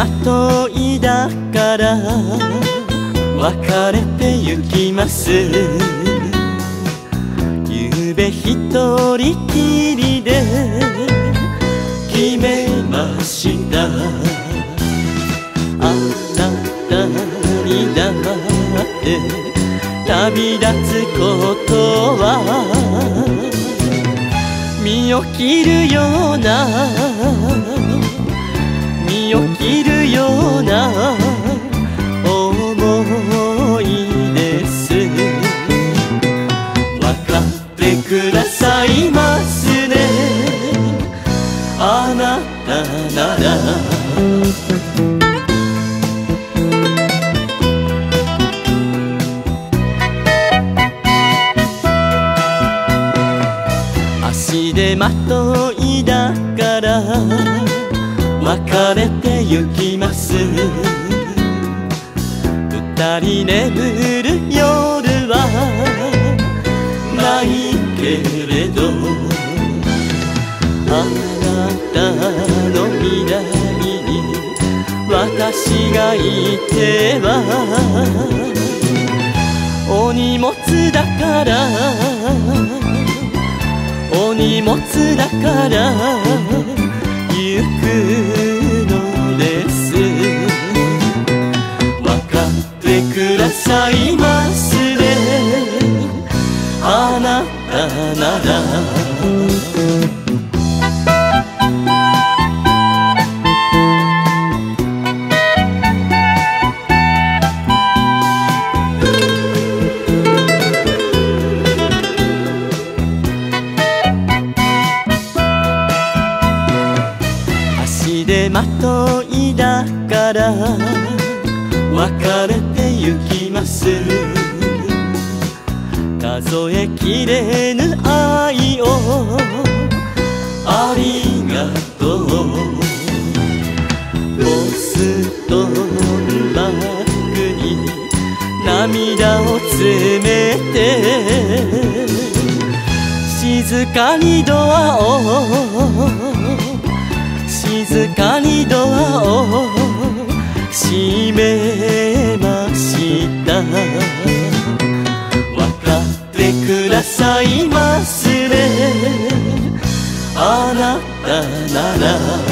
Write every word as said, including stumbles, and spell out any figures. まといだから別れてゆきます。ゆうべ一人きりで決めました。あなたにだって旅立つことは身を切るような身を切るような思いです。わかってくださいますね、あなたなら。足手まといだから別れてゆきます。二人眠る夜はないけれど、あなたの南に私がいてはお荷物だからお荷物だから行くのです。わかってくださいますね、あなたなら。足手まといだから別れてゆきます。数えきれぬ愛をありがとう。ボストンバッグに涙を詰めて静かにドアを静かにドアを閉めました。わかってくださいますね、あなたなら。